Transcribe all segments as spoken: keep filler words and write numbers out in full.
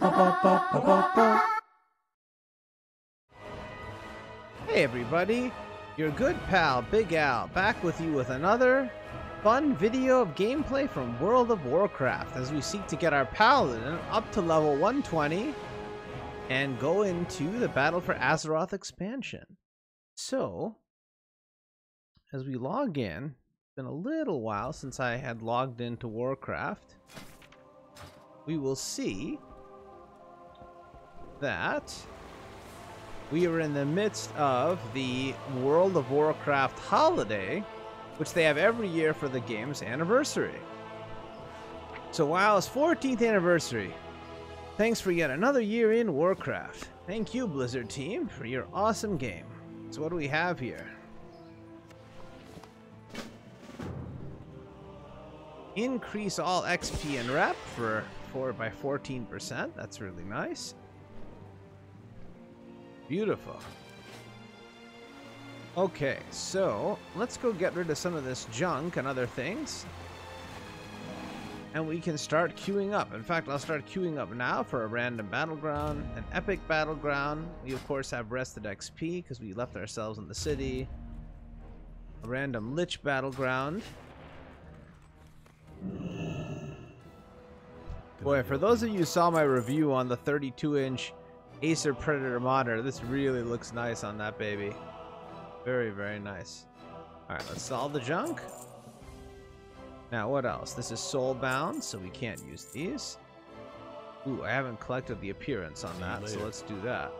Hey everybody, your good pal Big Al back with you with another fun video of gameplay from World of Warcraft as we seek to get our paladin up to level one twenty and go into the Battle for Azeroth expansion. So, as we log in, it's been a little while since I had logged into Warcraft. We will see that we are in the midst of the World of Warcraft holiday, which they have every year for the game's anniversary. So WoW's fourteenth anniversary. Thanks for yet another year in Warcraft. Thank you, Blizzard team, for your awesome game. So what do we have here? Increase all X P and rep for four by fourteen percent. That's really nice. Beautiful. Okay, so let's go get rid of some of this junk and other things, and we can start queuing up. In fact, I'll start queuing up now for a random battleground, an epic battleground. We of course have rested X P because we left ourselves in the city. A random Lich battleground. Boy, for those of you who saw my review on the thirty-two inch Acer Predator monitor, this really looks nice on that baby. Very, very nice. Alright, let's solve the junk. Now, what else? This is soulbound, so we can't use these. Ooh, I haven't collected the appearance on that, so let's do that.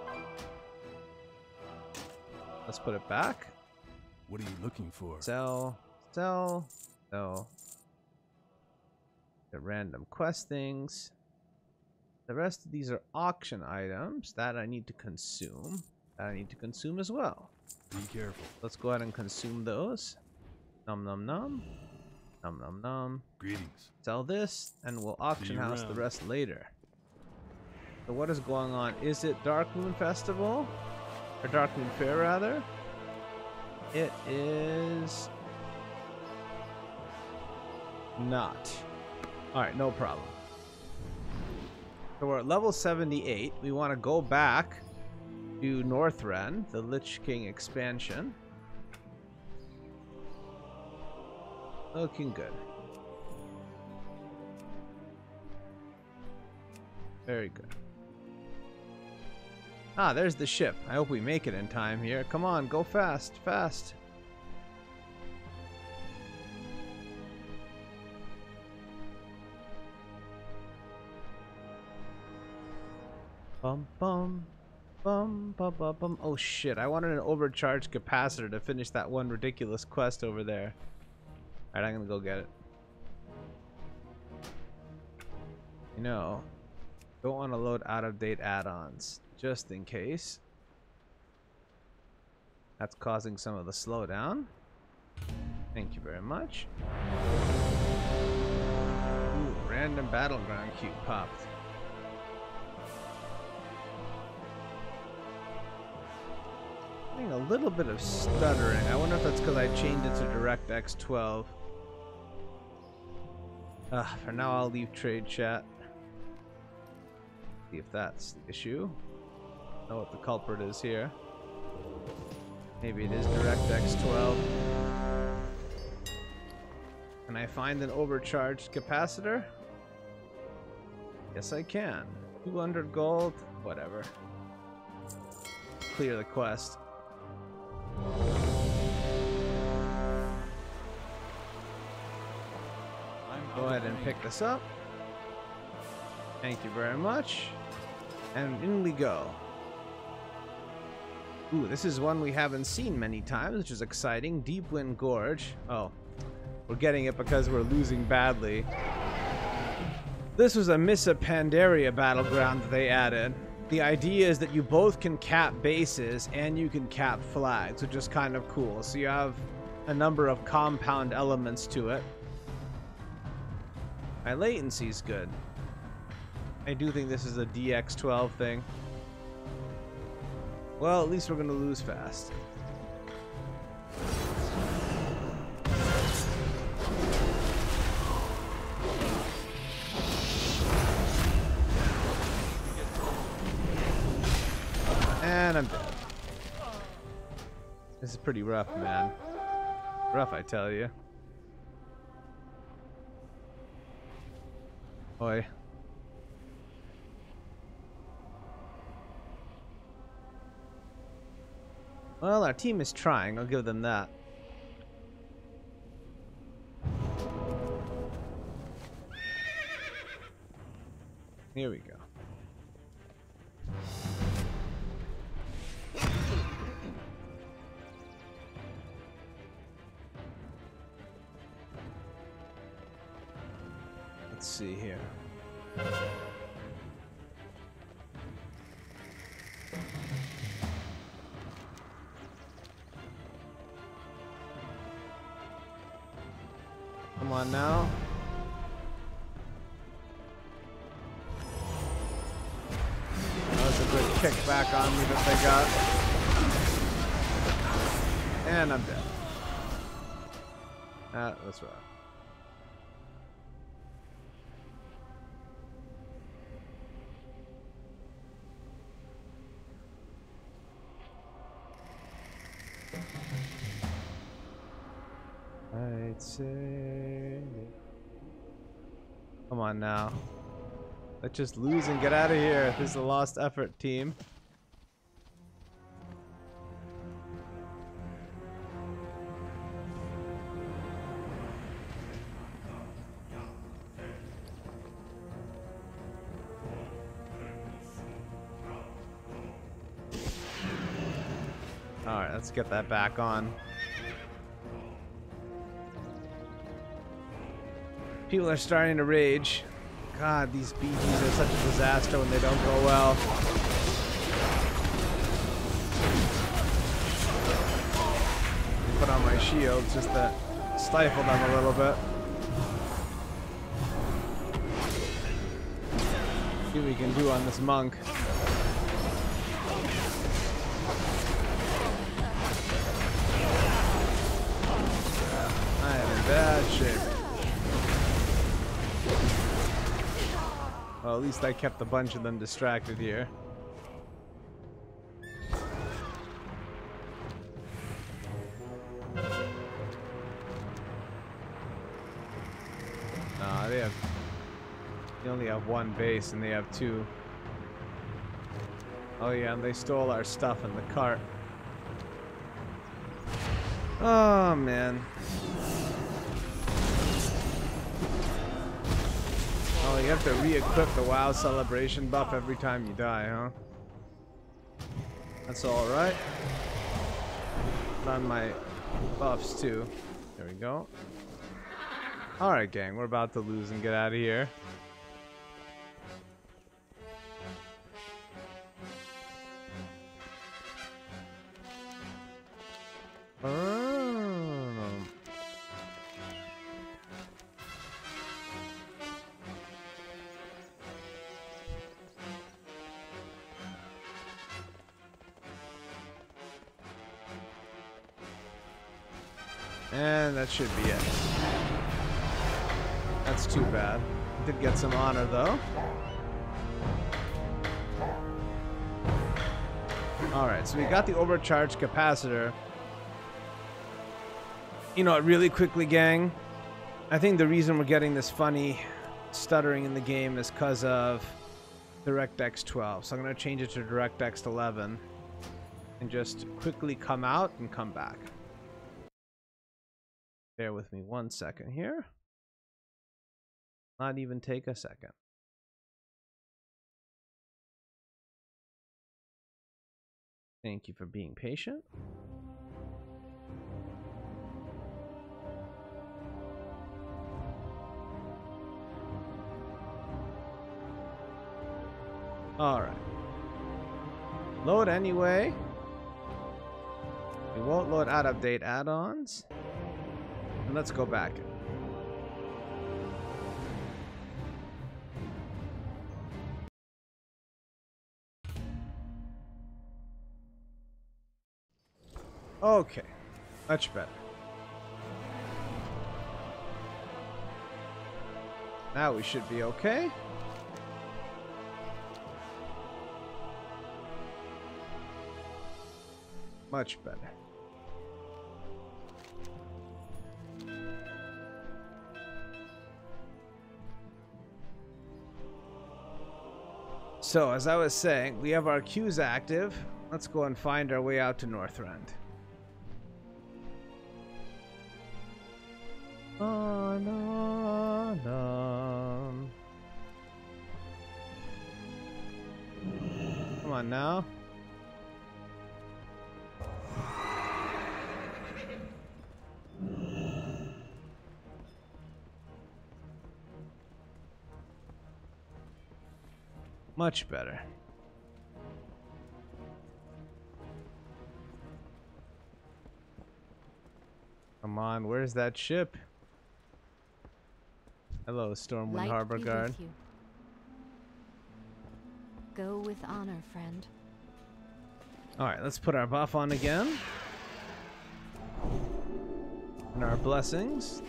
Let's put it back. What are you looking for? Sell, sell, sell. The random quest things. The rest of these are auction items that I need to consume. That I need to consume as well. Be careful. Let's go ahead and consume those. Nom nom nom. Nom nom nom. Greetings. Sell this, and we'll auction house the rest later. So what is going on? Is it Darkmoon Festival? Or Darkmoon Fair, rather? It is... not. Alright, no problem. So we're at level seventy-eight. We want to go back to Northrend, the Lich King expansion. Looking good. Very good. Ah, there's the ship. I hope we make it in time here. Come on, go fast, fast. Bum, bum, bum, bum, bum, bum. Oh shit, I wanted an overcharged capacitor to finish that one ridiculous quest over there. Alright, I'm gonna go get it. You know, don't want to load out-of-date add-ons, just in case. That's causing some of the slowdown. Thank you very much. Ooh, random battleground cube popped. A little bit of stuttering. I wonder if that's because I changed it to DirectX twelve. Uh, for now, I'll leave trade chat. See if that's the issue. I don't know what the culprit is here. Maybe it is DirectX twelve. Can I find an overcharged capacitor? Yes, I can. two hundred gold. Whatever. Clear the quest. Go ahead and pick this up. Thank you very much. And in we go. Ooh, this is one we haven't seen many times, which is exciting. Deepwind Gorge. Oh, we're getting it because we're losing badly. This was a Missa Pandaria battleground that they added. The idea is that you both can cap bases and you can cap flags, which is kind of cool. So you have a number of compound elements to it. My latency's good. I do think this is a D X twelve thing. Well, at least we're gonna lose fast. And I'm dead. This is pretty rough, man. Rough, I tell you. Oi. Well, our team is trying. I'll give them that. Here we go. Let's see here. Come on now. That was a good kickback on me that they got. And I'm dead. Ah, that's right. I'd say... Come on now. Let's just lose and get out of here. This is a lost effort, team. Alright, let's get that back on. People are starting to rage. God, these B Gs are such a disaster when they don't go well. Put on my shield just to stifle them a little bit. See what we can do on this monk. I am in bad shape. Well, at least I kept a bunch of them distracted here. Nah, they have... They only have one base and they have two. Oh yeah, and they stole our stuff in the cart. Oh, man. Oh, you have to re-equip the WoW celebration buff every time you die, huh? That's alright. Done my buffs too. There we go. Alright, gang, we're about to lose and get out of here. Alright. And that should be it. That's too bad. Did get some honor though. Alright, so we got the overcharged capacitor. You know, really quickly, gang, I think the reason we're getting this funny stuttering in the game is because of DirectX twelve. So I'm going to change it to DirectX eleven and just quickly come out and come back. Bear with me one second here. Not even take a second. Thank you for being patient. All right. Load anyway. We won't load out of date add-ons. And let's go back. Okay, much better. Now we should be okay. Much better. So, as I was saying, we have our queues active. Let's go and find our way out to Northrend. Ah, nah, nah. Come on now. Much better. Come on, where's that ship? Hello, Stormwind Light Harbor Guard. With Go with honor, friend. Alright, let's put our buff on again. And our blessings.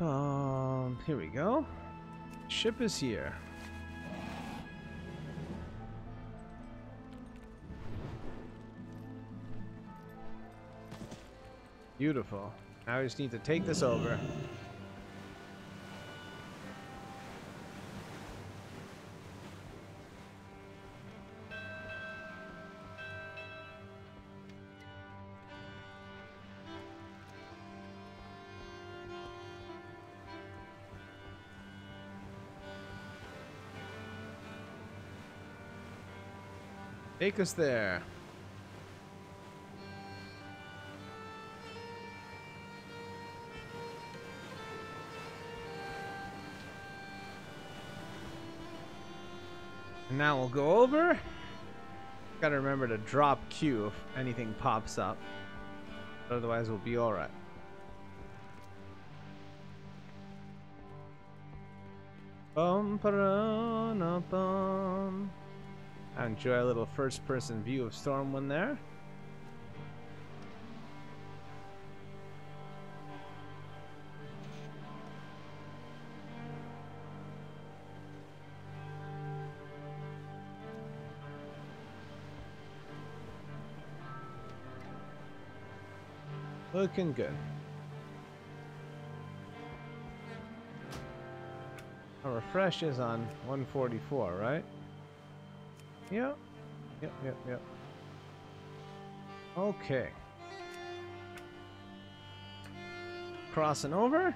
Um, here we go. Ship is here. Beautiful. Now I just need to take this over. Take us there. And now we'll go over. Gotta remember to drop Q if anything pops up. Otherwise we'll be alright. Bum pa-ra-na bum. I enjoy a little first-person view of Stormwind there. Looking good. Our refresh is on one forty-four, right? Yep, yep, yep, yep. Okay. Crossing over.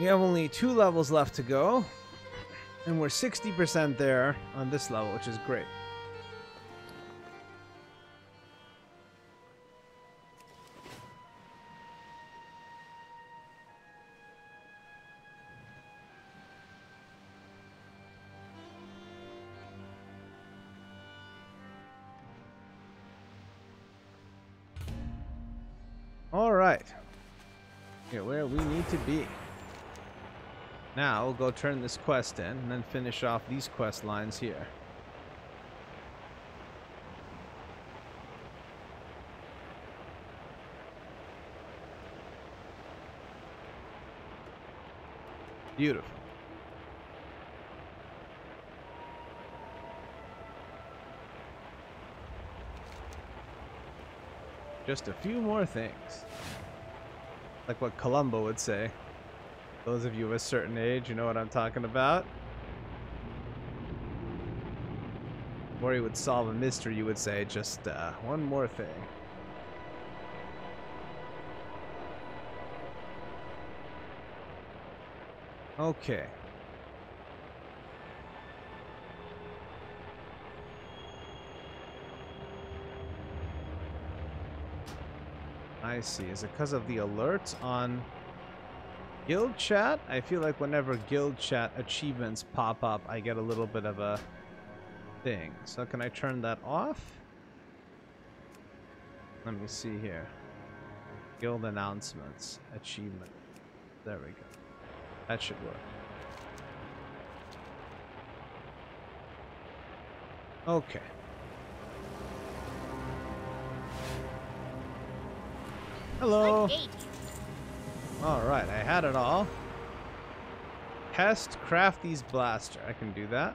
We have only two levels left to go. And we're sixty percent there on this level, which is great. To be. Now we'll go turn this quest in and then finish off these quest lines here. Beautiful. Just a few more things. Like what Columbo would say. Those of you of a certain age, you know what I'm talking about. Or he would solve a mystery, you would say, just uh, one more thing. Okay. I see. Is it because of the alerts on guild chat? I feel like whenever guild chat achievements pop up, I get a little bit of a thing. So can I turn that off? Let me see here. Guild announcements. Achievement. There we go. That should work. Okay. Hello. Alright, I had it all. Pest, Crafty's Blaster. I can do that.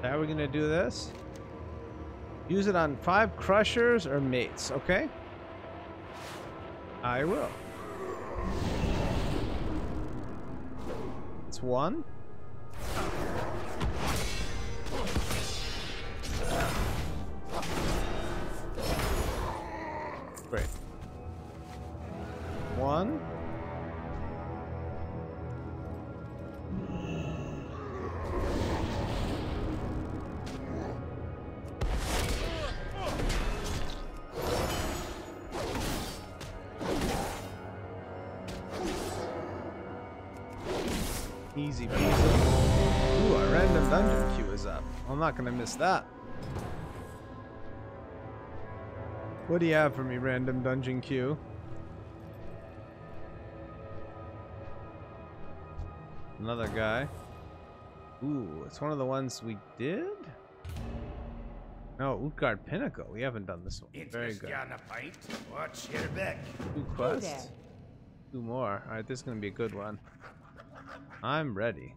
How are we going to do this? Use it on five crushers or mates, okay? I will. It's one. Great. One. Easy peasy. Ooh, our random dungeon queue is up. I'm not gonna miss that. What do you have for me, random dungeon queue? Another guy. Ooh, it's one of the ones we did? No, Utgard Pinnacle. We haven't done this one. It's very good. Fight. Watch your back. Two quests. Two more. Alright, this is gonna be a good one. I'm ready.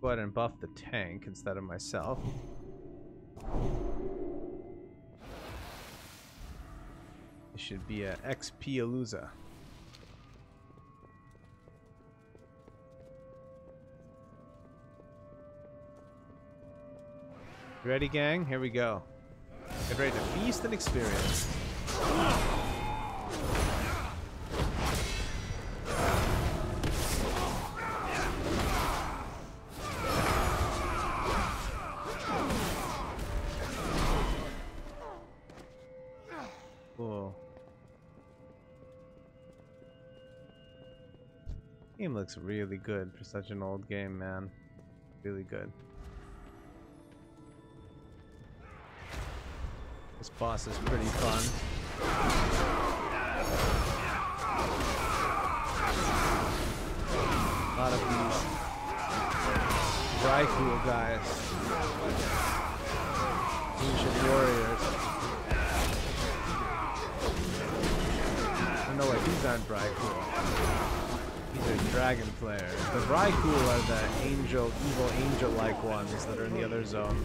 Go ahead and buff the tank instead of myself. It should be a X P-alooza. Ready, gang? Here we go. Get ready to feast and experience. Game looks really good for such an old game, man. Really good. This boss is pretty fun. A lot of these dry cool guys. Ancient warriors. I know why these aren't dry cool. These are dragon players. The Vrykul are the angel, evil angel-like ones that are in the other zone.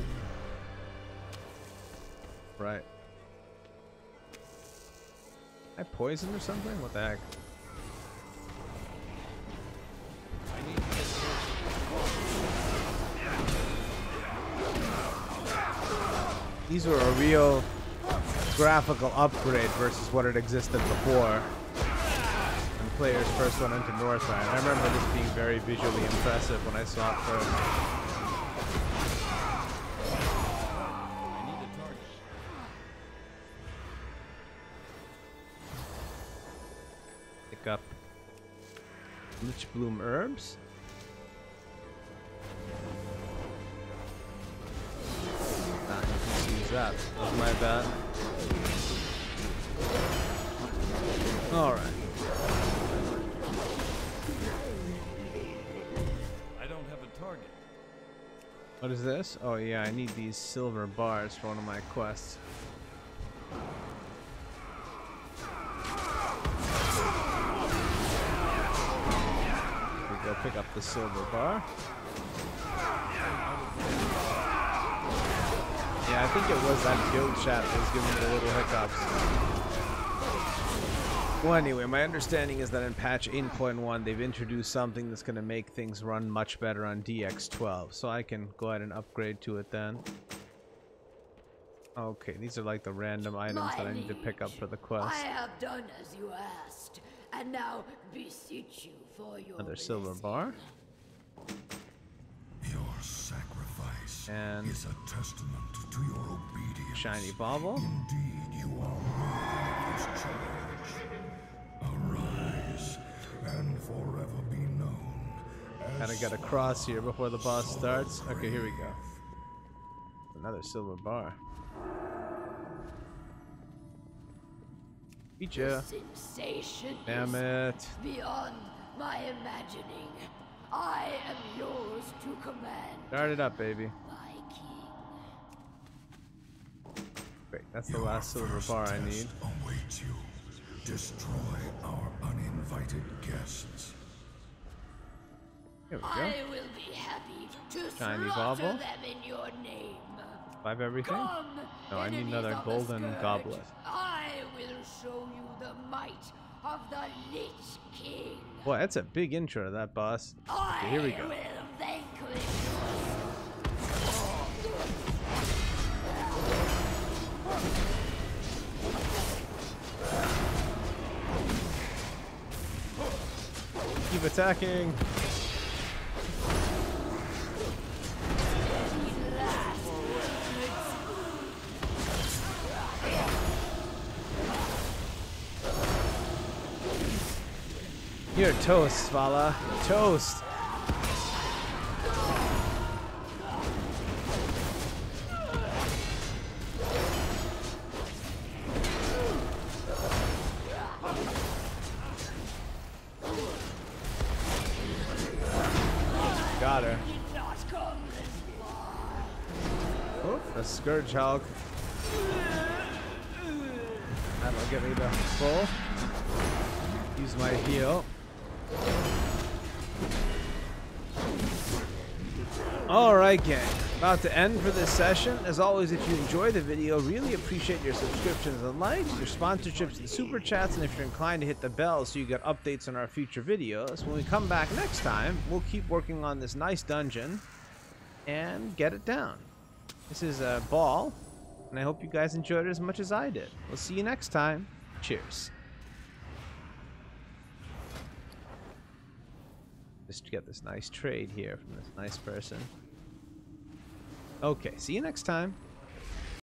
Right. I poisoned or something? What the heck? These were a real graphical upgrade versus what had existed before. Players first went into Northrend. I remember this being very visually impressive when I saw it first. I need a target. Pick up Lich Bloom herbs. Nah, you can use that. That's my bad. All right. What is this? Oh yeah, I need these silver bars for one of my quests. Here we go, pick up the silver bar. Yeah, I think it was that guild chat that was giving me the little hiccups. Well anyway, my understanding is that in patch eight point one they've introduced something that's going to make things run much better on D X twelve, so I can go ahead and upgrade to it then. Okay, these are like the random items my that I need liege, to pick up for the quest. I have done as you asked, and now beseech you for your another blessing. Silver bar. Your sacrifice and is a testament to your obedience. Shiny bauble. Indeed, you are worthy of this challenge. Forever be known. Kinda gotta cross here before the boss starts. Okay, here we go. Another silver bar. Feature. Damn it. Beyond my imagining. I am yours to command. Start it up, baby. My king. Great, that's the last silver bar I need. Awaits you. Destroy our uninvited guests. Here we go. I will be happy to shiny bobble. Them in your name. Five everything? Come, no, I need another golden goblet. I will show you the might of the Lich King. Well, that's a big intro to that boss. Okay, here we go. I will vanquish you. Keep attacking. You're toast, Svala. Toast. Got her. Oh, a Scourge Hulk. That'll get me the full. Use my heal. Alright gang, about to end for this session. As always, if you enjoy the video, really appreciate your subscriptions and likes, your sponsorships and super chats, and if you're inclined to hit the bell so you get updates on our future videos. When we come back next time, we'll keep working on this nice dungeon and get it down. This is a ball, and I hope you guys enjoyed it as much as I did. We'll see you next time. Cheers. Just get this nice trade here from this nice person. Okay, see you next time.